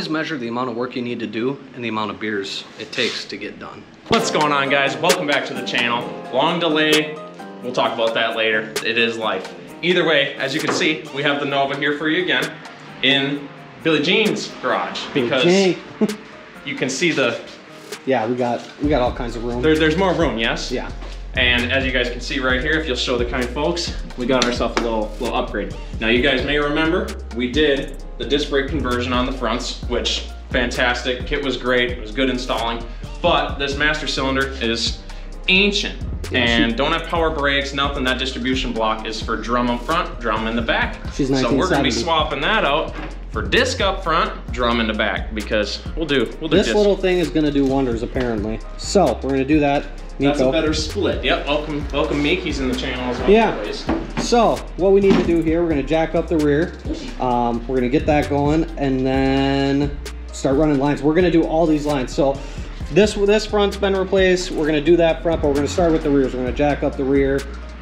always measure the amount of work you need to do and the amount of beers it takes to get done. What's going on, guys? Welcome back to the channel. Long delay, we'll talk about that later. It is life. Either way, as you can see, we have the Nova here for you again in Billie Jean's garage because you can see the... Yeah, we got all kinds of room. There's more room, yes? Yeah. And as you guys can see right here, if you'll show the kind folks, we got ourselves a little upgrade. Now you guys may remember, we did the disc brake conversion on the fronts, which fantastic, kit was great, it was good installing, but this master cylinder is ancient and don't have power brakes, nothing. That distribution block is for drum up front, drum in the back. She's 1970. So we're gonna be swapping that out for disc up front, drum in the back, because we'll do this disc. Little thing is gonna do wonders apparently. So we're gonna do that. Nico. That's a better split. Yep, welcome Miki's in the channel as well. Yeah, always. So what we need to do here, we're gonna jack up the rear. We're gonna get that going and then start running lines. We're gonna do all these lines. So this front's been replaced. We're gonna do that front, but we're gonna start with the rears. We're gonna jack up the rear,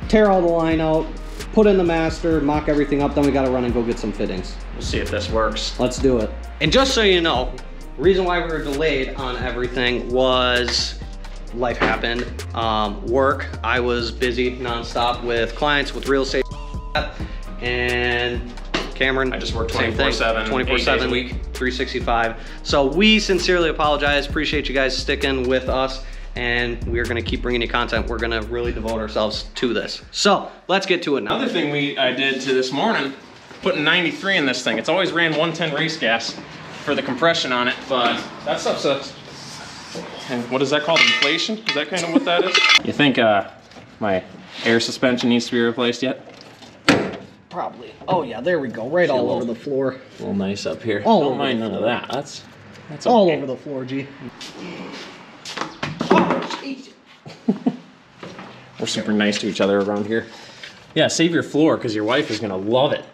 tear all the line out, put in the master, mock everything up, then we gotta run and go get some fittings. We'll see if this works. Let's do it. And just so you know, the reason why we were delayed on everything was life happened. Work, I was busy nonstop with clients, with real estate, and Cameron, I just worked 24/7 week, 365. So we sincerely apologize. Appreciate you guys sticking with us, and we're gonna keep bringing you content. We're gonna really devote ourselves to this. So let's get to it now. Another thing I did to this morning, putting 93 in this thing. It's always ran 110 race gas for the compression on it, but that stuff's a... And what is that called? Inflation? Is that kind of what that is? You think my air suspension needs to be replaced yet? Probably. Oh yeah, there we go. Right all over the floor. A little nice up here. Don't mind none of that. That's all okay. Over the floor, G. Oh, geez. We're super nice to each other around here. Yeah, save your floor because your wife is gonna love it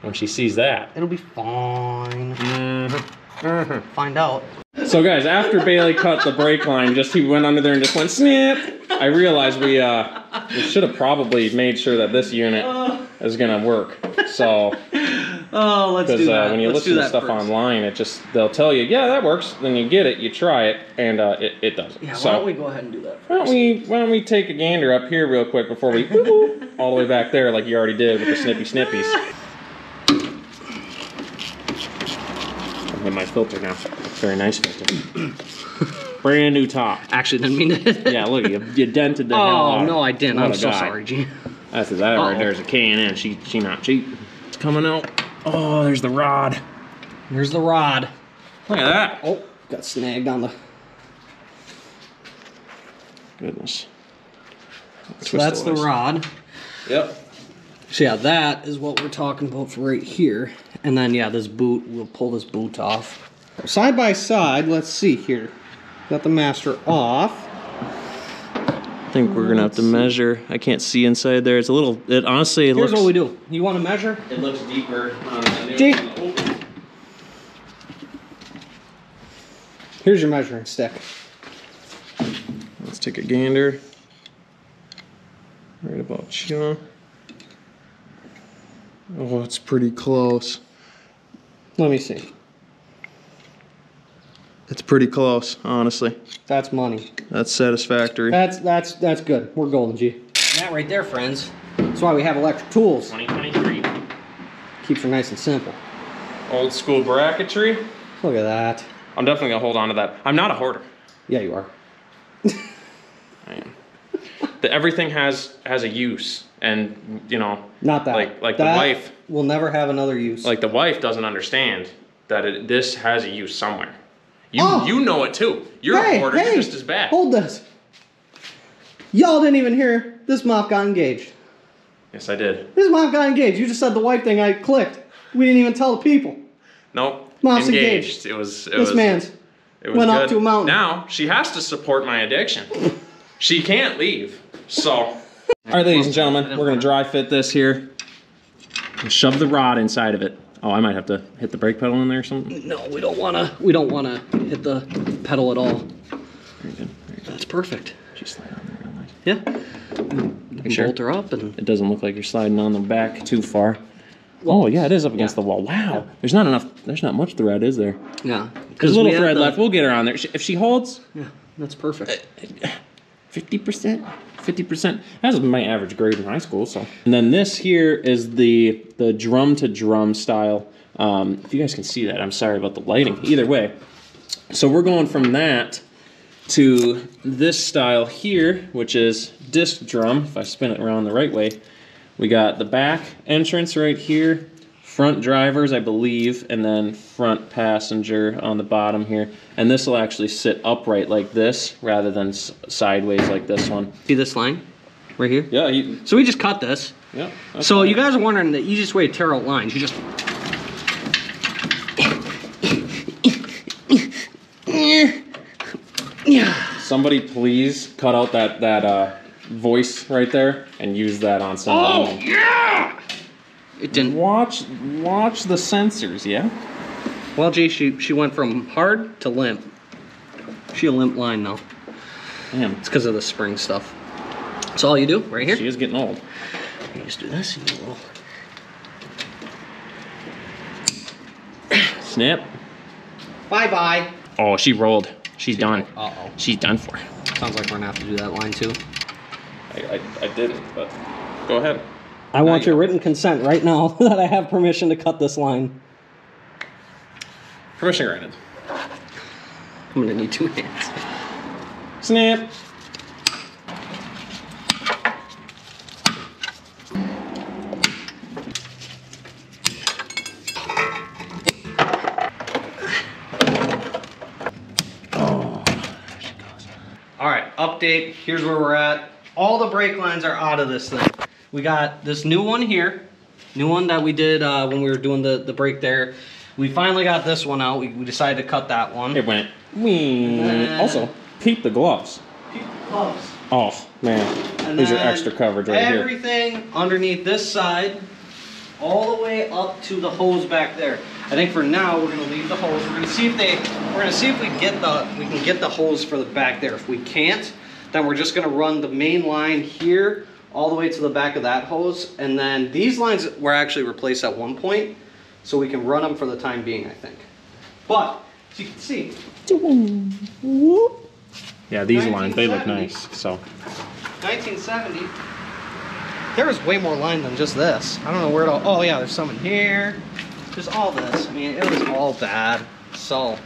when she sees that. It'll be fine. Mm-hmm. Mm-hmm. Find out. So guys, after Bailey cut the brake line, he went under there and just went snip. I realized we should have probably made sure that this unit is gonna work. So, let's do that. Because when you listen to stuff online, they'll tell you, yeah, that works. Then you get it, you try it, and it doesn't. Yeah, why don't we go ahead and do that first? Why don't we take a gander up here real quick before we all the way back there like you already did with the snippy snippies. In my filter now. Very nice filter. Brand new top. Actually, didn't mean to. Yeah, look, you dented the hell out. Oh, no, I didn't. I'm so sorry, G. That's that right there is a K&N. She not cheap. It's coming out. Oh, there's the rod. There's the rod. Look at that. Oh, got snagged on the... Goodness. So that's the rod. Yep. So yeah, that is what we're talking about for right here. And then yeah, this boot, we'll pull this boot off. Side by side, let's see here. Got the master off. I think we're gonna have to measure. I can't see inside there. It's a little, it honestly, it looks... Here's what we do. You wanna measure? It looks deeper. Deep. Here's your measuring stick. Let's take a gander. Right about here. Oh, it's pretty close. Let me see. It's pretty close, honestly. That's money. That's satisfactory. That's good. We're golden, G. And that right there, friends. That's why we have electric tools. 2023. Keeps her nice and simple. Old school bracketry. Look at that. I'm definitely gonna hold on to that. I'm not a hoarder. Yeah, you are. I am. Everything has a use. And you know, not that like that the wife will never have another use. Like the wife doesn't understand that this has a use somewhere. You know it too. You're a hoarder just as bad. Hold this. Y'all didn't even hear this mop got engaged. Yes, I did. This mop got engaged. You just said the wife thing. I clicked. We didn't even tell the people. Nope. Mop's engaged. It went up to a mountain. Now she has to support my addiction. She can't leave. So. All right, ladies and gentlemen, we're gonna dry fit this here and shove the rod inside of it. Oh, I might have to hit the brake pedal in there or something. No, we don't wanna hit the pedal at all. Very good, very good. That's perfect. She slide on there, don't I? Yeah. Bolt her up and... It doesn't look like you're sliding on the back too far. wall. Oh yeah, it is up against the wall. Wow, yeah. There's not much thread, is there? Yeah, there's a little thread left. We'll get her on there if she holds. Yeah, that's perfect. 50%, 50%. That was my average grade in high school. So, and then this here is the drum to drum style. If you guys can see that, I'm sorry about the lighting. Either way, so we're going from that to this style here, which is disc drum. If I spin it around the right way, we got the back entrance right here, front drivers, I believe, and then front passenger on the bottom here. And this will actually sit upright like this rather than sideways like this one. See this line right here? Yeah. So we just cut this. Yeah. So cool. You guys are wondering the easiest way to tear out lines, you just... Somebody please cut out that voice right there and use that on somebody. Oh, yeah! It didn't. Watch the sensors, yeah? Well, Jay, she went from hard to limp. She a limp line now. Damn. It's because of the spring stuff. That's all you do right here. She is getting old. You just do this. You little... Snap. Bye-bye. Oh, she rolled. She's done. Uh-oh. She's done for. Sounds like we're gonna have to do that line too. I didn't, but go ahead. I want your written consent right now that I have permission to cut this line. Permission granted. I'm gonna need two hands. Snap. Update, here's where we're at. All the brake lines are out of this thing. We got this new one here, new one that we did when we were doing the brake there. We finally got this one out. We decided to cut that one. It went also keep the gloves off, man. These are extra coverage right here. Everything underneath this side all the way up to the hose back there. I think for now we're gonna leave the hose. We're gonna see if we can get the hose for the back there. If we can't, then we're just gonna run the main line here all the way to the back of that hose, and then these lines were actually replaced at one point, so we can run them for the time being, I think. But as you can see, yeah, these lines, they look nice. So 1970. There was way more line than just this. I don't know where it all. Oh yeah, there's some in here. There's all this. I mean, it was all bad. So,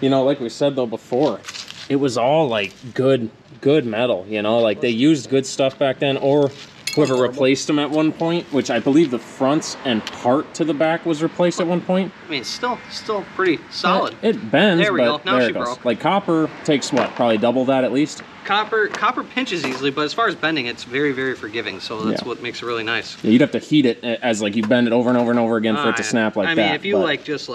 you know, like we said though before, it was all like good metal, you know, like they used good stuff back then, or whoever replaced them at one point, which I believe the fronts and part to the back was replaced at one point. I mean, it's still pretty solid. It bends. There we go. Now she broke. Like copper takes what? Probably double that at least. Copper pinches easily, but as far as bending, it's very, very forgiving. So that's what makes it really nice. Yeah, you'd have to heat it as like you bend it over and over and over again for it to snap like that. I mean, if you just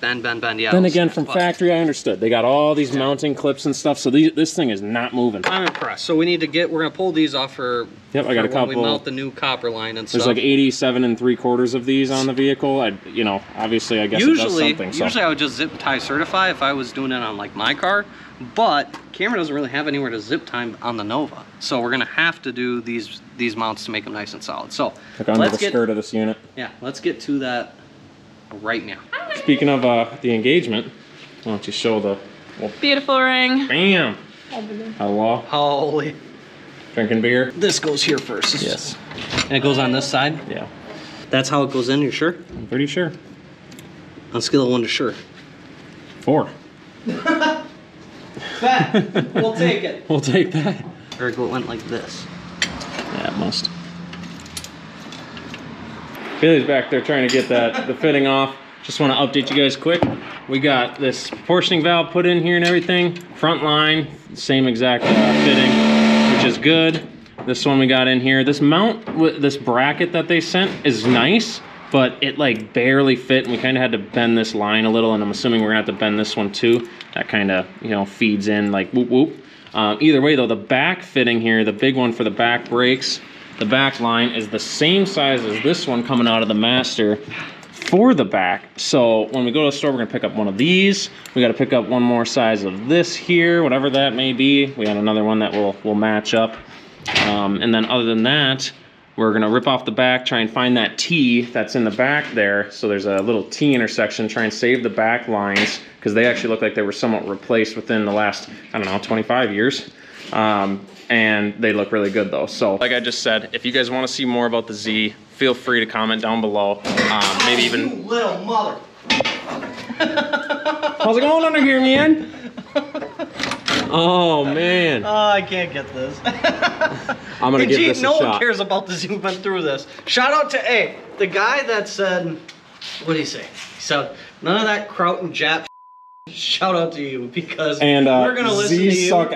bend, yeah. Then again, from factory, I understood. They got all these mounting clips and stuff, so this thing is not moving. I'm impressed. So we're gonna pull these off for. Yep, I got a couple. We melt the new copper line and stuff. There's like 87 3/4 of these on the vehicle. Obviously, I guess it does something. So. Usually, I would just zip tie certify if I was doing it on like my car, but Cameron doesn't really have anywhere to zip tie on the Nova, so we're gonna have to do these mounts to make them nice and solid. So look under the skirt of this unit. Yeah, let's get to that right now. Speaking of the engagement, why don't you show the... Well, beautiful ring. Bam. Hello. Holy. Drinking beer. This goes here first. Yes. And it goes on this side? Yeah. That's how it goes in, you're sure? I'm pretty sure. On a scale of 1 to sure. 4. That, we'll take it. We'll take that. Or it went like this. Yeah, it must. Billy's back there trying to get the fitting off. Just want to update you guys quick. We got this portioning valve put in here and everything. Front line, same exact fitting, which is good. This one we got in here. This mount, this bracket that they sent is nice, but it like barely fit, and we kind of had to bend this line a little, and I'm assuming we're gonna have to bend this one too. That kind of, you know, feeds in like whoop whoop. Either way though, the back fitting here, the big one for the back brakes, the back line is the same size as this one coming out of the master for the back. So when we go to the store, we're gonna pick up one of these. We gotta pick up one more size of this here, whatever that may be. We had another one that will match up. And then other than that, We're gonna rip off the back, try and find that T that's in the back there. So there's a little T intersection, try and save the back lines because they actually look like they were somewhat replaced within the last, I don't know, 25 years. And they look really good though. So like I just said, if you guys wanna see more about the Z, feel free to comment down below. Maybe even— You little mother. How's it going under here, man? Oh man! Oh, I can't get this. I'm gonna give this a shot. No one cares about this who went through this. Shout out to A, the guy that said, what did he say? He said none of that kraut and jap. Shout out to you because we're gonna listen to you. Suck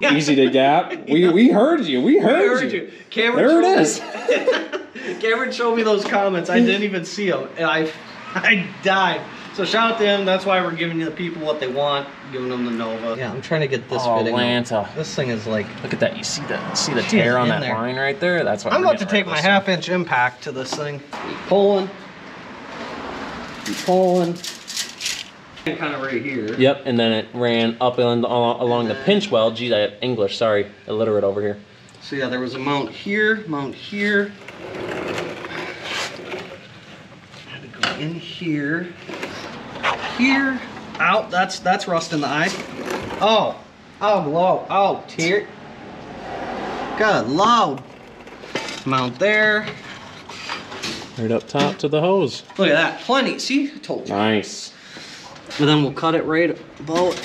easy to gap. We heard you. We heard you. Cameron, there it is. Cameron showed me those comments. I didn't even see them, and I died. So shout out to him. That's why we're giving the people what they want, giving them the Nova. Yeah, I'm trying to get this fitting. Atlanta. This thing is like, look at that. You see that? See the tear on that line right there? That's what I'm about to take my half-inch impact to this thing. Keep pulling, keep pulling. Kind of right here. Yep, and then it ran up and along the pinch well. Geez, I have English. Sorry, illiterate over here. So yeah, there was a mount here, mount here. Had to go in here. Here, out. That's rust in the eye. Oh, oh, low, out here. Good, loud. Mount there. Right up top to the hose. Look at that, plenty. See, I told you. Nice. And then we'll cut it right about.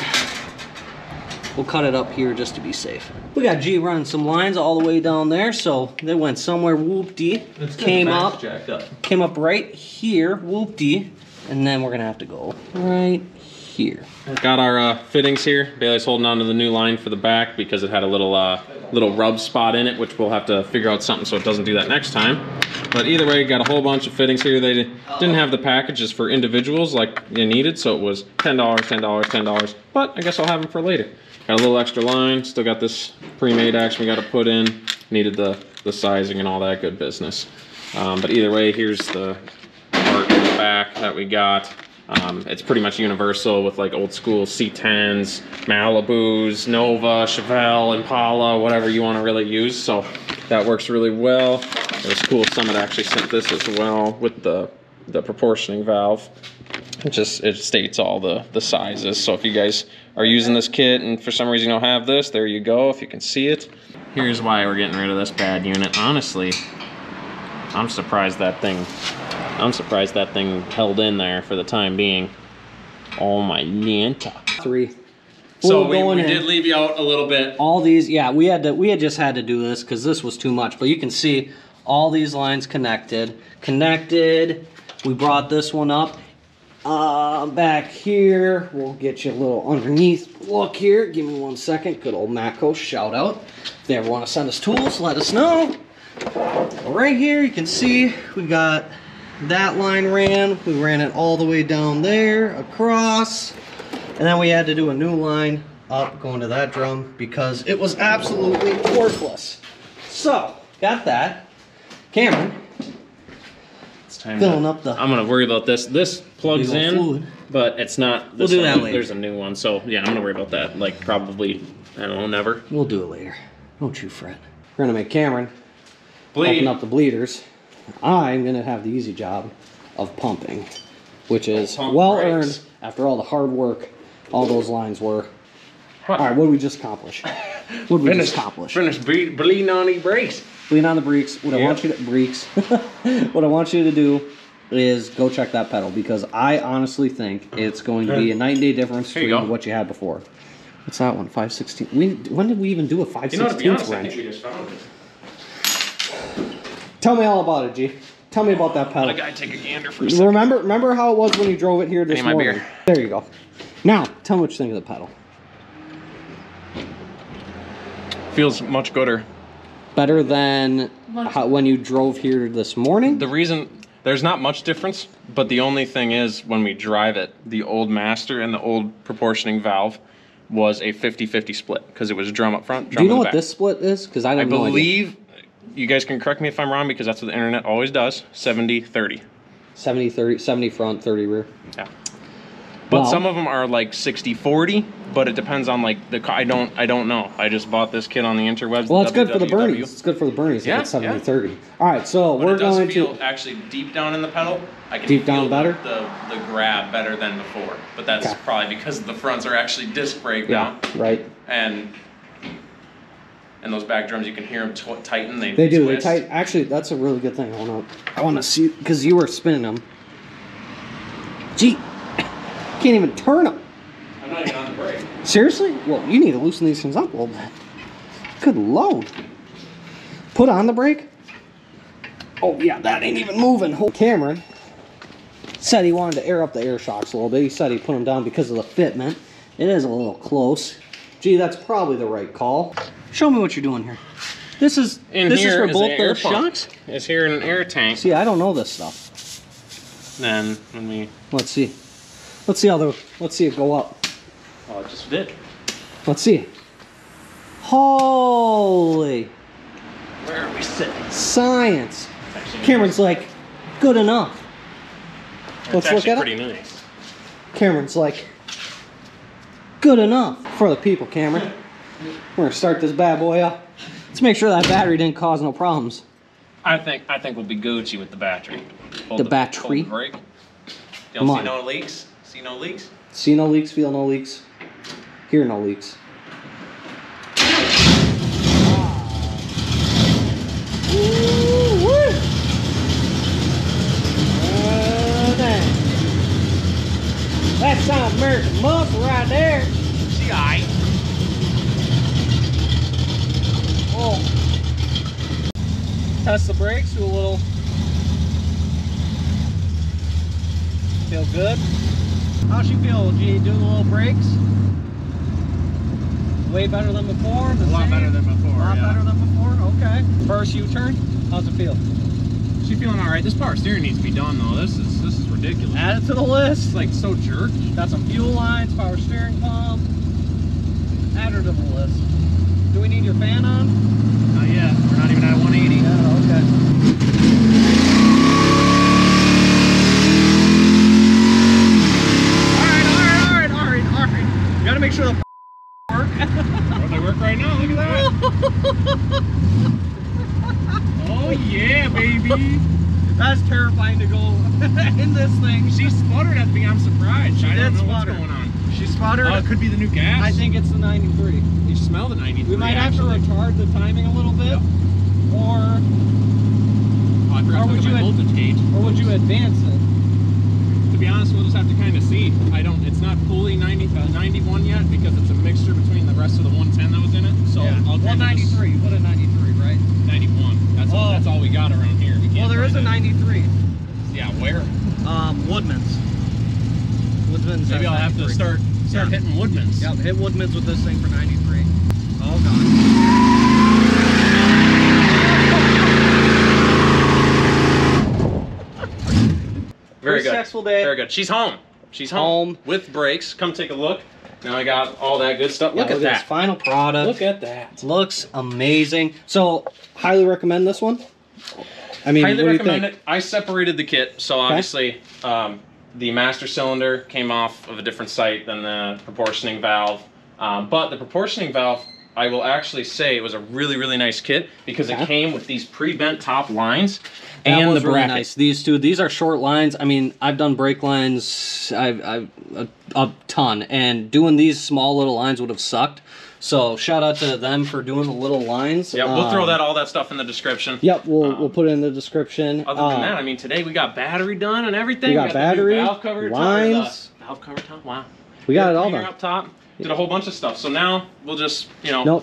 We'll cut it up here just to be safe. We got G running some lines all the way down there, so they went somewhere. Whoop-dee. Came up. Came up right here. Whoop-dee. And then we're gonna have to go right here. Got our fittings here. Bailey's holding onto the new line for the back because it had a little rub spot in it, which we'll have to figure out something so it doesn't do that next time. But either way, got a whole bunch of fittings here. They didn't have the packages for individuals like you needed, so it was $10, $10, $10. But I guess I'll have them for later. Got a little extra line. Still got this pre-made action we got to put in. Needed the sizing and all that good business. But either way, here's the part in the back that we got. It's pretty much universal with like old school C10s, Malibus, Nova, Chevelle, Impala, whatever you want to really use. So that works really well. It was cool. Summit actually sent this as well with the proportioning valve. It states all the sizes. So if you guys are using this kit and for some reason you don't have this, there you go. If you can see it. Here's why we're getting rid of this bad unit. Honestly, I'm surprised that thing held in there for the time being. Oh my Nienta. Three. So we did leave you out a little bit. All these, yeah, we had just had to do this because this was too much. But you can see all these lines connected. Connected. We brought this one up. Back here. We'll get you a little underneath look here. Give me 1 second. Good old Matco shout out. If they ever want to send us tools, let us know. Right here you can see we got that line ran. We ran it all the way down there, across, and then we had to do a new line up going to that drum because it was absolutely worthless. So, got that. Cameron, it's time filling up the... I'm going to worry about this. This plugs in, fluid. But it's not... This we'll do that later. There's a new one, so yeah, I'm going to worry about that. Like, probably, I don't know, never. We'll do it later. Don't you fret. We're going to make Cameron bleed. Open up the bleeders. I'm gonna have the easy job of pumping, which is well earned after all the hard work all those lines were. All right, what did we just accomplish? What did we just accomplish? Finish bleeding on the brakes. Bleeding on the brakes. What I want you to What I want you to do is go check that pedal because I honestly think it's going to be a night and day difference between what you had before. What's that one? 5/16. When did we even do a 5/16 wrench? You just found it. Tell me all about it, G. Tell me about that pedal. Let a guy take a gander for a second. Remember how it was when you drove it here this morning? Beer. There you go. Now, tell me what you think of the pedal. Feels much gooder. Better than how, when you drove here this morning? The reason, there's not much difference, but the only thing is when we drive it, the old master and the old proportioning valve was a 50-50 split because it was drum up front, drum in the back. Do you know what this split is? Because I believe... Idea. You guys can correct me if I'm wrong because that's what the internet always does. 70-30. 70-30, 70 front, 30 rear. Yeah. But some of them are like 60-40, but it depends on like the car. I don't know. I just bought this kit on the interwebs. Well, it's good for the Bernies. It's good for the Bernies. Yeah, it's 70/30. All right, so we're going to actually deep down in the pedal. I can deep down better the grab better than before, but that's probably because the fronts are actually disc brake now. Yeah, right. And those back drums, you can hear them tighten. They do. Twist. They tighten. Actually, that's a really good thing. Hold on. I want to see because you were spinning them. Gee, can't even turn them. I'm not even on the brake. Seriously? Well, you need to loosen these things up a little bit. Good load. Put on the brake. Oh yeah, that ain't even moving. Cameron said he wanted to air up the air shocks a little bit. He said he put them down because of the fitment. It is a little close. Gee, that's probably the right call. Show me what you're doing here. This is in this here is for both air shocks. It's here in an air tank. See, I don't know this stuff. Then when we let's see it go up. Oh, it just did. Let's see. Holy! Where are we sitting? Science. Cameron's like, good enough. Let's look at it. It's pretty nice. Cameron's like, good enough for the people, Cameron. We're gonna start this bad boy up. Let's make sure that battery didn't cause no problems. I think we'll be Gucci with the battery. Hold the battery. Brake. Don't see no leaks. See no leaks. See no leaks. Feel no leaks. Hear no leaks. Wow. That sounds American muscle right there. See, oh. Test the brakes, do a little. Feel good. How's she feel? Gee, do the little brakes. Way better than before. A lot better than before. Okay. First U-turn. How's it feel? She's feeling all right. This power steering needs to be done though. This is ridiculous. Add it to the list. It's like so jerky. Got some fuel lines, power steering pump. Add her to the list. Do we need your fan on? Not yet. We're not even at 180. Yeah, okay. Could be the new gas. I think it's the 93. You smell the 93. We might have to retard the timing a little bit, or would you advance it? To be honest, we'll just have to kind of see. I don't. It's not fully 91 yet because it's a mixture between the rest of the 110 that was in it. So yeah. I'll 93. You put a 93, right? 91. That's all we got around here. We can't there is a 93. Yeah, where? Woodman's. Woodman's. Maybe I'll have to start hitting Woodman's. Yep, hit Woodman's with this thing for 93. Oh god. Very good. Successful day. Very good. She's home. She's home with brakes. Come take a look. Now I got all that good stuff. Look at that. This final product. Look at that. Looks amazing. So highly recommend this one. I mean, highly recommend it. I separated the kit, so obviously. The master cylinder came off of a different site than the proportioning valve. But the proportioning valve, I will actually say, it was a really, really nice kit because it came with these pre-bent top lines and the bracket. Really nice. These are short lines. I mean, I've done brake lines a ton, and doing these small little lines would have sucked. So shout out to them for doing the little lines. Yeah, we'll throw all that stuff in the description. Yep, we'll put it in the description. Other than that, I mean, today we got battery done and everything. We got battery, valve cover, lines, valve cover top. Wow, we got it all done. Up top, did a whole bunch of stuff. So now we'll just tomorrow.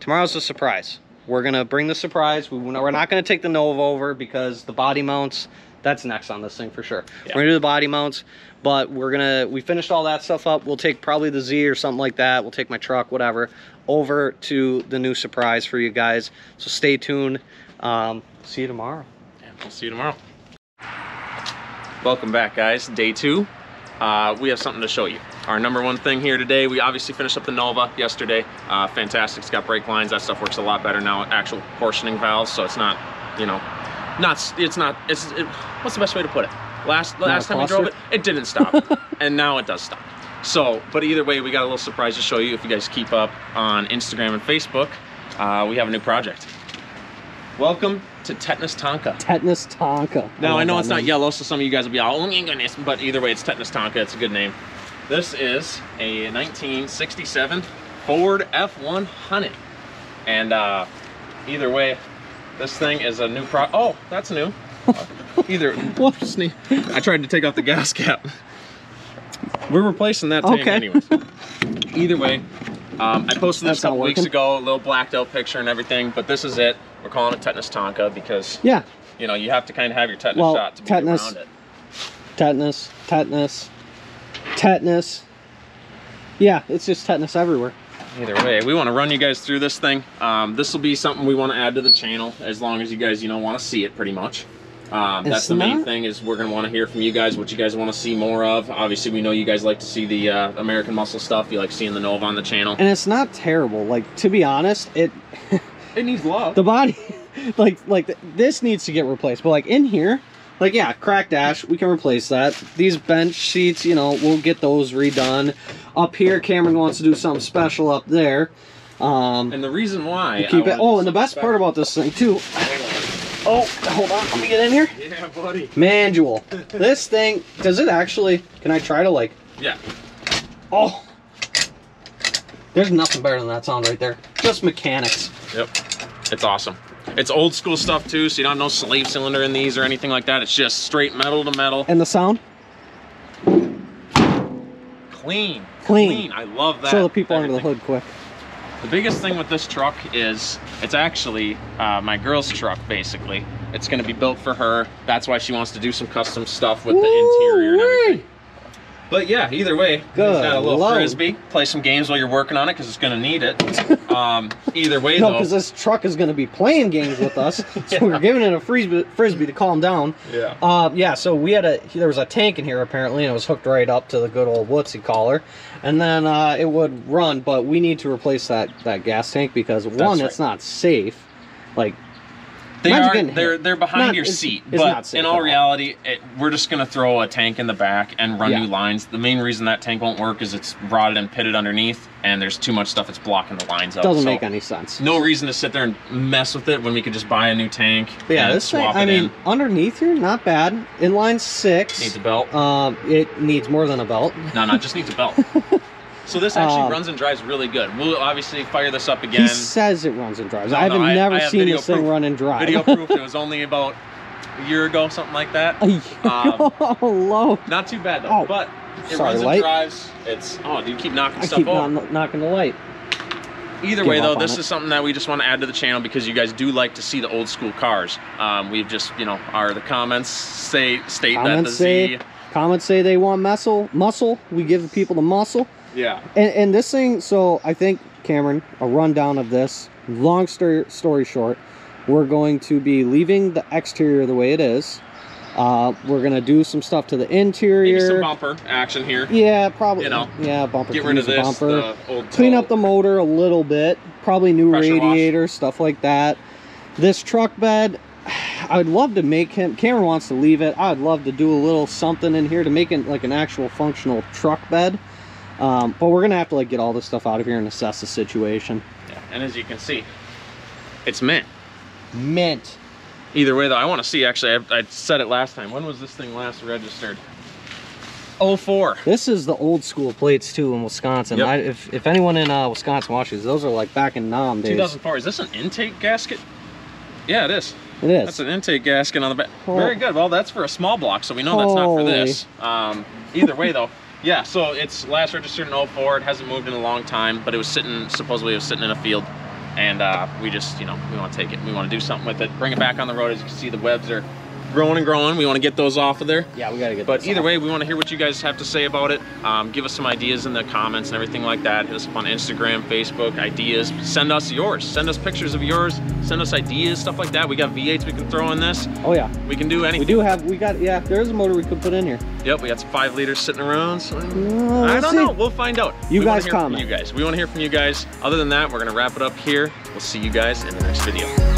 Tomorrow's a surprise. We're gonna bring the surprise. We're not gonna take the Nova over because the body mounts. That's next on this thing for sure. Yeah. We're gonna do the body mounts, but we finished all that stuff up. We'll take probably the Z or something like that. We'll take my truck, whatever, over to the new surprise for you guys. So stay tuned. See you tomorrow. Yeah, we'll see you tomorrow. Welcome back, guys. Day 2. We have something to show you. Our number one thing here today, we obviously finished up the Nova yesterday. Fantastic. It's got brake lines. That stuff works a lot better now. Actual portioning valves, so it's not, you know, it's what's the best way to put it? Last time we drove it, it didn't stop. And now it does stop. So, but either way, we got a little surprise to show you if you guys keep up on Instagram and Facebook. We have a new project. Welcome to Tetanus Tonka. Tetanus Tonka. Now, I know it's not yellow, so some of you guys will be all, oh my goodness, but either way, it's Tetanus Tonka. It's a good name. This is a 1967 Ford F100. And either way, this thing is a new product. Oh, that's new. Either, I tried to take off the gas cap. We're replacing that tank anyways. Either way, I posted this a couple weeks ago, a little blacked out picture and everything, but this is it. We're calling it Tetanus Tonka because, yeah, you know, you have to kind of have your tetanus shot to be around it. Tetanus. Yeah, it's just tetanus everywhere. Either way, we want to run you guys through this thing. This will be something we want to add to the channel as long as you guys, you know, want to see it pretty much. That's the main thing is we're going to want to hear from you guys what you guys want to see more of. Obviously, we know you guys like to see the American muscle stuff. You like seeing the Nova on the channel. And it's not terrible. Like, to be honest, it needs love. The body, like this needs to get replaced. But like in here, like, yeah, crack dash, we can replace that. These bench seats, you know, we'll get those redone. Up here, Cameron wants to do something special up there. And the reason why... Oh, and the best part about this thing, too... Oh, hold on, let me get in here. Yeah, buddy. Manual. This thing, does it actually, can I try to like... Yeah. Oh. There's nothing better than that sound right there. Just mechanics. Yep. It's awesome. It's old school stuff too, so you don't have no slave cylinder in these or anything like that. It's just straight metal to metal. And the sound? Clean. Clean. I love that. Show the people under the hood quick. The biggest thing with this truck is it's actually my girl's truck, basically. It's going to be built for her. That's why she wants to do some custom stuff with the interior and everything. But yeah, either way, it's got a little frisbee. Play some games while you're working on it because it's going to need it. Either way, though. No, because this truck is going to be playing games with us. So we're giving it a frisbee to calm down. Yeah. Yeah, so we had there was a tank in here apparently, and it was hooked right up to the good old whoopsie collar. And then it would run, but we need to replace that gas tank because, one, it's not safe. Like, they're behind your seat, but in all reality, we're just going to throw a tank in the back and run new lines. The main reason that tank won't work is it's rotted and pitted underneath, and there's too much stuff that's blocking the lines up. Doesn't make any sense. No reason to sit there and mess with it when we could just buy a new tank. Yeah, this thing, I mean, underneath here, not bad. Inline six. Needs a belt. It needs more than a belt. No, not just needs a belt. So this actually runs and drives really good. We'll obviously fire this up again. He says it runs and drives. I have never seen this thing run and drive. Video proof. It was only about a year ago, something like that. Not too bad though. Oh, but it runs and drives. It's knocking the light. Either way though, this is something that we just want to add to the channel because you guys do like to see the old school cars. We've just, you know, the comments state that the Z. Comments say they want muscle. We give the people the muscle. Yeah. And this thing, so I think, Cameron, a rundown of this, long story short, we're going to be leaving the exterior the way it is. We're going to do some stuff to the interior. Maybe some bumper action here. Yeah, probably. You know, yeah, bumper. Get rid of this, bumper. Clean up the motor a little bit. Probably new radiator, stuff like that. This truck bed, I would love to make him, Cameron wants to leave it. I would love to do a little something in here to make it like an actual functional truck bed. But we're going to have to like get all this stuff out of here and assess the situation. Yeah. And as you can see, it's mint. Mint. Either way though, I want to see, actually, I said it last time. When was this thing last registered? 04. This is the old school plates too in Wisconsin. Yep. If anyone in Wisconsin watches, those are like back in Nam days. 2004. Is this an intake gasket? Yeah, it is. It is. That's an intake gasket on the back. Oh. Very good. Well, that's for a small block, so we know that's not for this. Either way though. Yeah, so it's last registered in 04. It hasn't moved in a long time, but it was sitting, supposedly it was sitting in a field. And we just, you know, we want to take it. We want to do something with it. Bring it back on the road. As you can see, the webs are growing and growing. We want to get those off of there. Yeah, we got to get those off. But either way, we want to hear what you guys have to say about it. Give us some ideas in the comments and everything like that. Hit us up on Instagram, Facebook, ideas. Send us yours. Send us pictures of yours. Send us ideas, stuff like that. We got V8s we can throw in this. Oh, yeah. We can do anything. We do have, yeah, there's a motor we could put in here. Yep, we got some 5 liters sitting around. So I don't know. We'll find out. You guys comment. You guys. We want to hear from you guys. Other than that, we're going to wrap it up here. We'll see you guys in the next video.